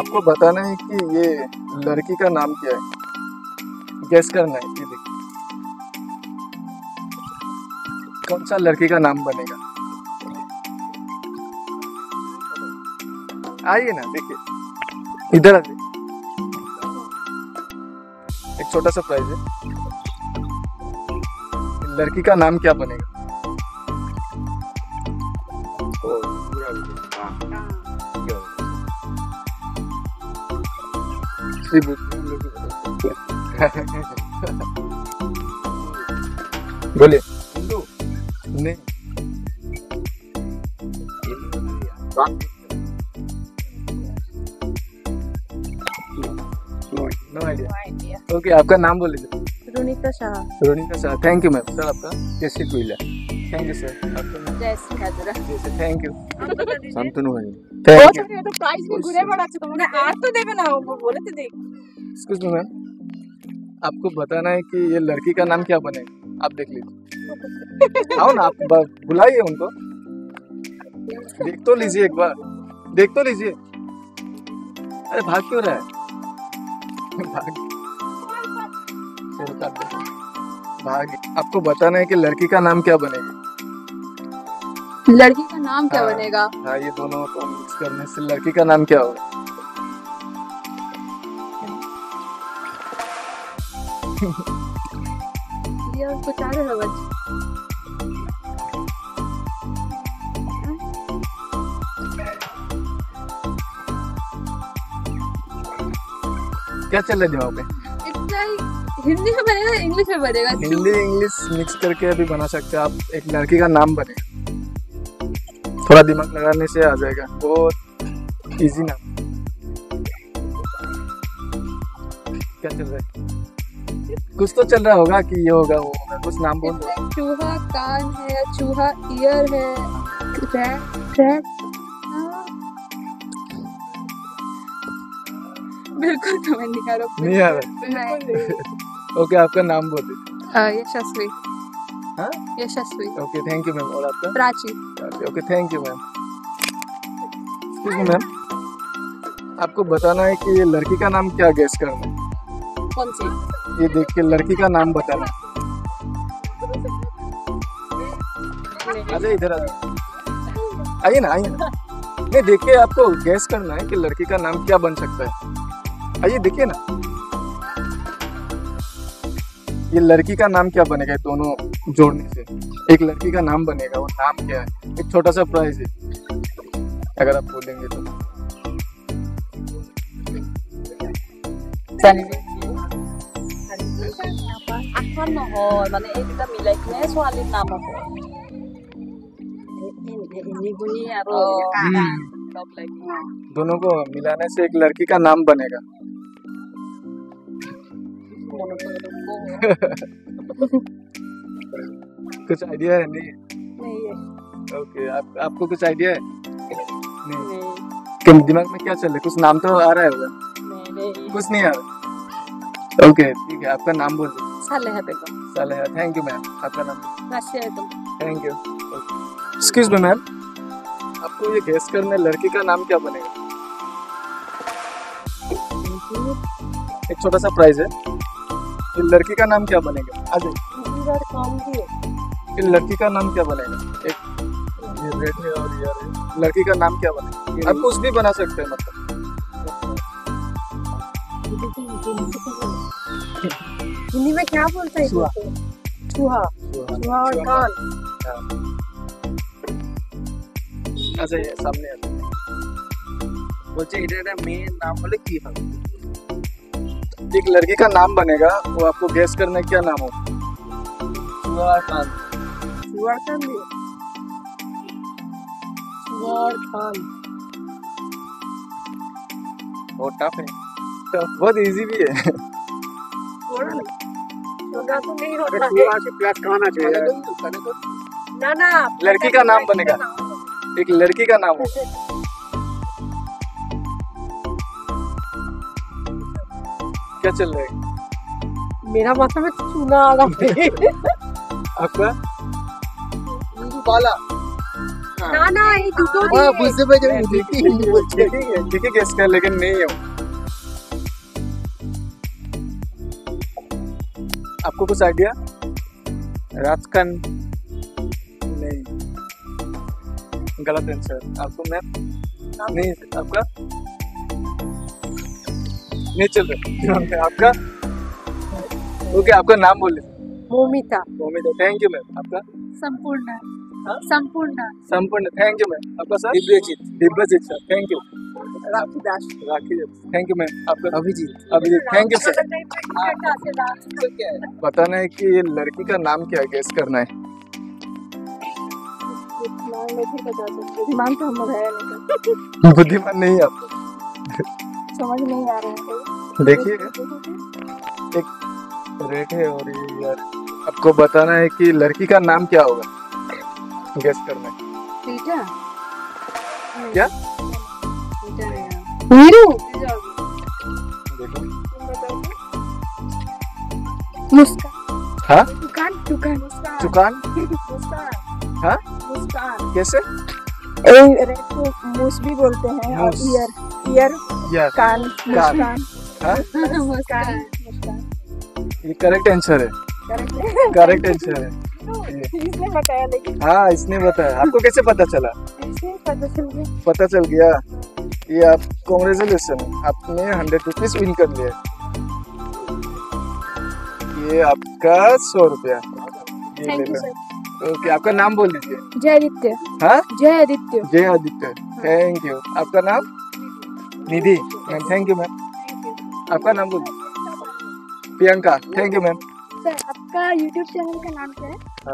आपको बताना है कि ये लड़की का नाम क्या है, गेस करना है कि कौन सा लड़की का नाम बनेगा। आइए ना, देखिए इधर आइए, एक छोटा सरप्राइज है। लड़की का नाम क्या बनेगा? बोलिए। नहीं, नो आइडिया। ओके, आपका नाम बोल दीजिए। Ronika Shah. Ronika Shah, thank you ma'am. Sir आपका जैसी कोयला। Thank you sir. आपका जैसी खाजरा। Thank you. संतनु भाई, थैंक यू। तो प्राइस भी घुरे बड़ा अच्छा, तुमने आज तो देवे ना, वो बोले थे। देख एक्सक्यूज मी मैम, आपको बताना है कि ये लड़की का नाम क्या बनेगा, आप देख लीजिए। आओ ना, आप बुलाइए उनको, देख तो लीजिए, एक बार देख तो लीजिए। अरे भाग क्यों रहा है, भाग। आपको बताना है कि लड़की का नाम क्या बनेगा। लड़की का नाम क्या बनेगा? हाँ, ये दोनों को मिक्स करने से लड़की का नाम क्या होगा? क्या चल रहा है दिमाग में? हिंदी में बनेगा, इंग्लिश में बनेगा? हिंदी इंग्लिश मिक्स करके अभी बना सकते हैं आप। एक लड़की का नाम बनेगा, थोड़ा दिमाग लगाने से आ जाएगा, बहुत इजी ना। क्या चल रहा है? कुछ तो चल रहा होगा कि ये होगा वो होगा, कुछ नाम बोल। चूहा कान है, चूहा ईयर है, बिल्कुल समझ निकालो नहीं यार। ओके, आपका नाम बोल दीजिए। यशस्वी। हाँ, Yashasvi. Okay, thank you ma'am. और आपका? Prachi. Okay, thank you ma'am. ठीक है मैम, आपको बताना है कि ये लड़की का नाम क्या, गेस करना है कौन सी, ये देख के लड़की का नाम बताना। अरे इधर आइए ना, आइए ना। नहीं, देखिए, आपको गैस करना है कि लड़की का नाम क्या बन सकता है। आइए, देखिए ना, ये लड़की का नाम क्या बनेगा दोनों जोड़ने से, एक लड़की का नाम बनेगा। वो नाम क्या है? एक छोटा सा प्राइज है, अगर आप बोलेंगे तो। आखर নহয় মানে এই দুটা মিলাই কিনে ছোৱালীৰ নাম হ'ব। নিগুনি আৰু কানা লগ লাগি दोनों को मिलाने से एक लड़की का नाम बनेगा। कुछ आइडिया है? नहीं है। ओके, आपको कुछ आइडिया है? नहीं। दिमाग में क्या चल रहा है, कुछ नाम तो आ रहा है होगा? नहीं, कुछ नहीं आ रहा। ओके ठीक है, आपका नाम बोल दीजिए। Saleha Begum. Saleha, thank you ma'am. आपका नाम? Rashiya Begum. Thank you. Excuse me ma'am, आपको ये गेस करना है लड़की का नाम क्या बनेगा। एक छोटा सा प्राइज है, ये लड़की का नाम क्या बनेगा? आ जाइए, लड़की का नाम क्या बनेगा? एक ये रेड है और ये है, लड़की का नाम क्या बनेगा? आप कुछ भी बना सकते हैं, मतलब हिंदी में क्या बोलते हैं? चूहा। चूहा और कान। अच्छा, ये सामने आता है। बोलते इधर मेन नाम बोले की है। एक लड़की का नाम बनेगा, वो आपको गेस करना है क्या नाम हो। चूहा और कान। चूहा और कान। चूहा और कान। बहुत टफ है, बहुत इजी भी है। थोड़ा तो नहीं होता है। ना ना, लड़की का नाम बनेगा, एक लड़की का नाम हो। क्या चल रहा है? मेरा माथा में चूना आ रहा है। आपका? बाला। ना ना ये दुटो दी है बुझे पे जो उड़ती ठीक है गेस कर लेकिन नहीं है। आपको कुछ आइडिया? राजकन नहीं, गलत आंसर। आपको मैप नहीं, आपका नहीं चल रहा आपका। ओके आपका नाम बोल दीजिए। Bhumita. Bhumita thank you ma'am. आपका? Sampurna. Sampurna. Sampurna thank you ma'am. आपका sir? Divyajit. Divyajit sir thank you. Rakhi Das. Rakhi thank you ma'am. आपका? Abhijit. Abhijit thank you sir. बताना है कि ये लड़की का नाम क्या है, गेस करना है। बुद्धिमान तो हम है, बुद्धिमान नहीं आप समझ नहीं आ रहे हैं। देखिए एक रेट है और ये यार आपको बताना है कि लड़की का नाम क्या होगा, गेस करना है। रीटा। क्या नीरू। मुस्कान। हाँ दुकान। दुकान दुकान हाँ मुस्कान। कैसे रेट को मूस भी बोलते हैं और ईयर ईयर कान मुस्कान। हाँ मुस्कान ये करेक्ट आंसर है। करेक्ट आंसर है। इसने बताया लेकिन। हाँ इसने बताया। आपको कैसे पता चला? पता चल गया। ये आप कांग्रेचुलेशन, आपने 100 रुपीज विन कर लिया। ये आपका 100 रुपया। ओके आपका नाम बोल दीजिए। जय आदित्य। हाँ जय आदित्य। जय आदित्य थैंक यू। आपका नाम? Nidhi ma'am thank you ma'am. आपका नाम बोल दीजिए। Priyanka thank you ma'am. Sir आपका YouTube चैनल का नाम क्या है?